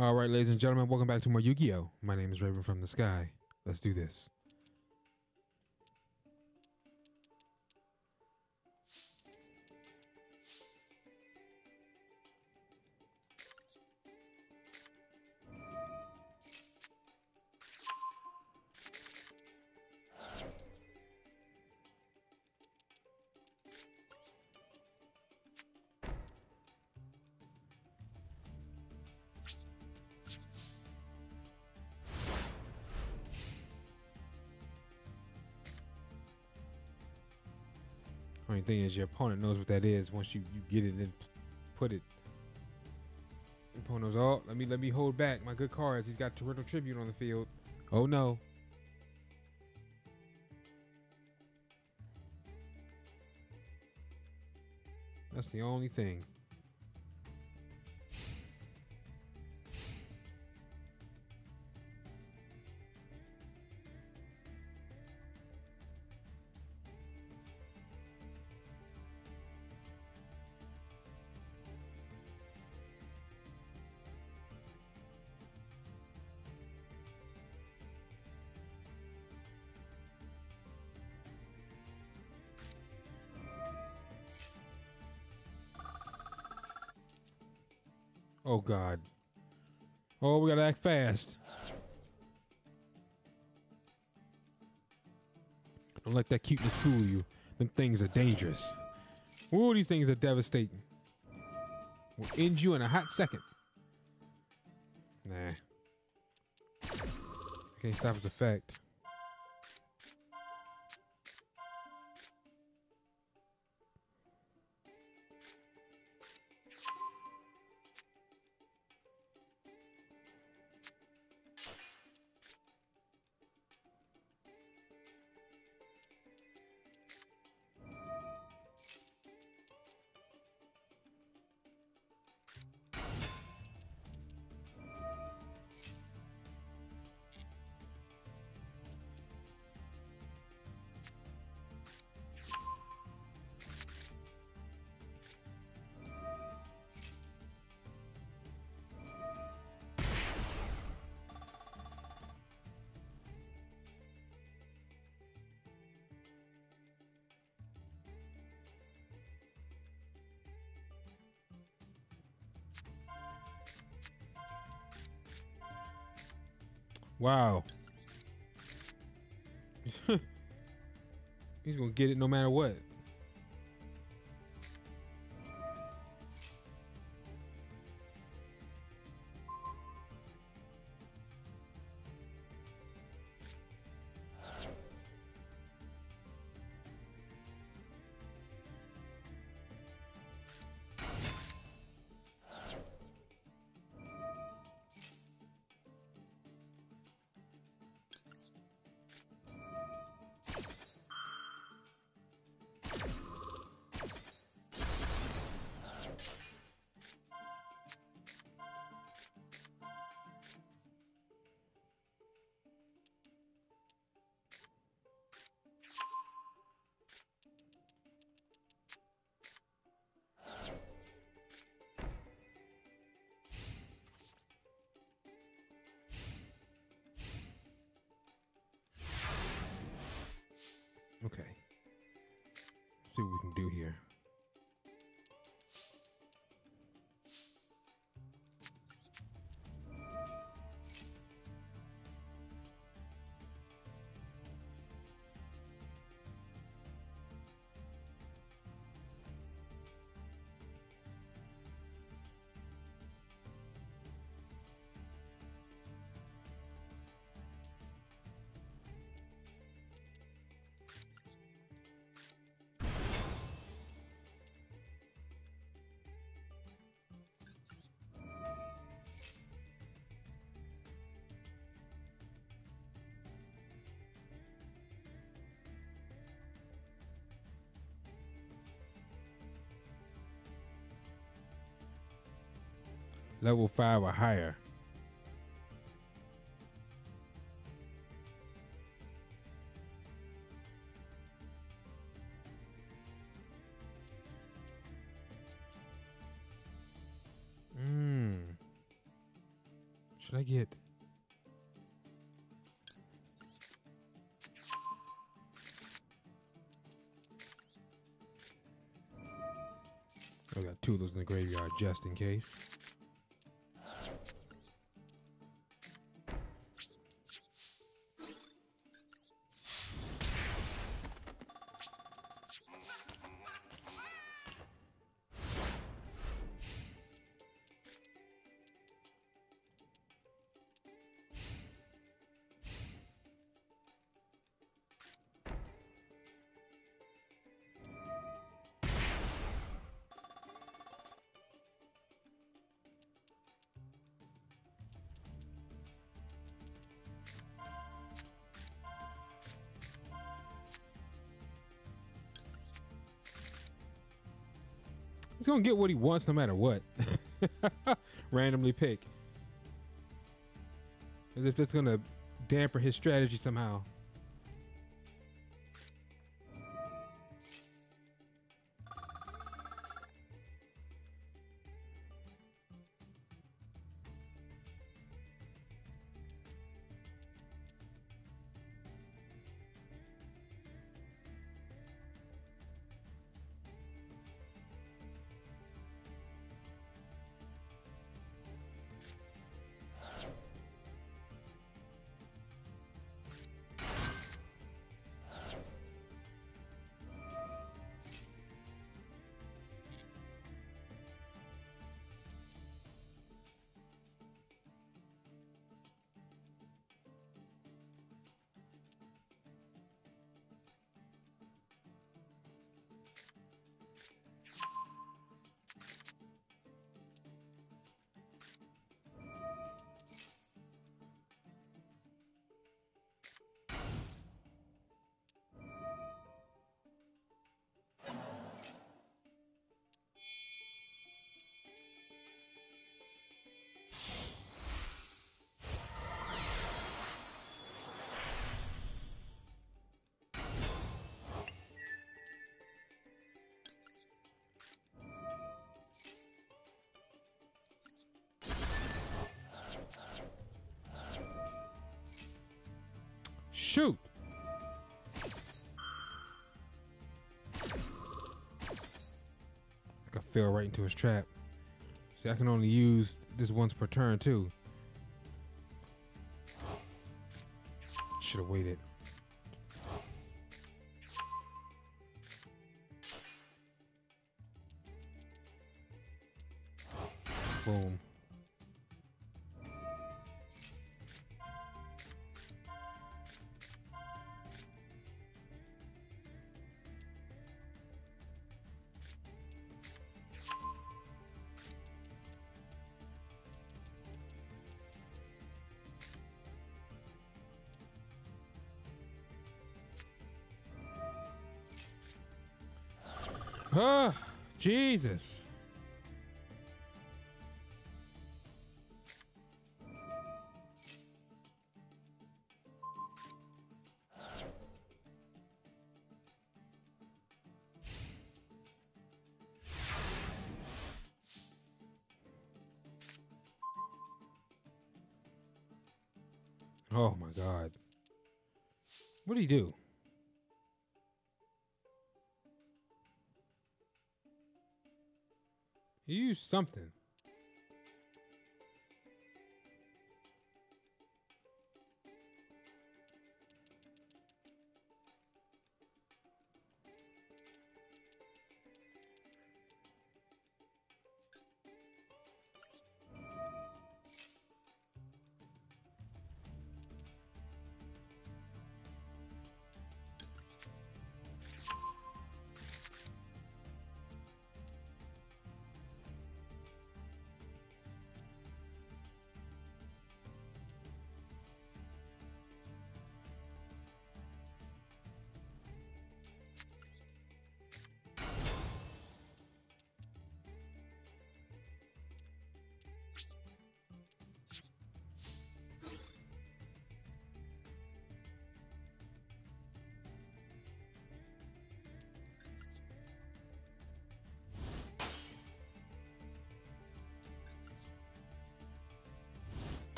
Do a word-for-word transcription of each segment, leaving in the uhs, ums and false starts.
All right, ladies and gentlemen, welcome back to more Yu-Gi-Oh! My name is Raven from the Sky. Let's do this. Only thing is your opponent knows what that is. Once you, you get it and put it, your opponent knows, oh, let me let me hold back my good cards. He's got Torrential Tribute on the field. Oh no. That's the only thing. Oh God. Oh, we gotta act fast. Don't let that cuteness fool you. Them things are dangerous. Ooh, these things are devastating. We'll end you in a hot second. Nah. I can't stop its effect. Wow. He's gonna get it no matter what. Okay, let's see what we can do here. Level five or higher. Mm. should I get? I got two of those in the graveyard just in case. He's gonna get what he wants no matter what. Randomly pick. As if that's gonna dampen his strategy somehow. Shoot! I fell right into his trap. See, I can only use this once per turn too. Should have waited. Boom. Oh, Jesus. Oh my God. What did he do? He used something.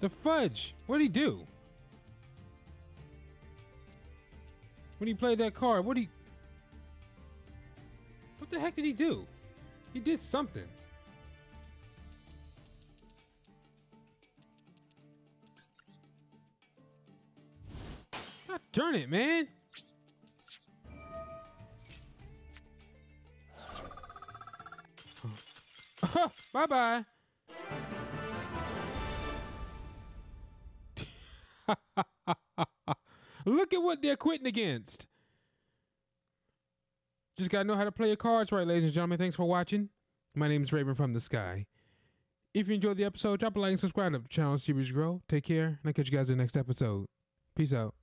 The fudge! What'd he do? When he played that card, what'd he... What the heck did he do? He did something. God darn it, man! Bye-bye! Look at what they're quitting against. Just gotta know how to play your cards right, ladies and gentlemen. Thanks for watching. My name is Raven from the Sky. If you enjoyed the episode, drop a like and subscribe to the channel to see us grow. Take care, and I'll catch you guys in the next episode. Peace out.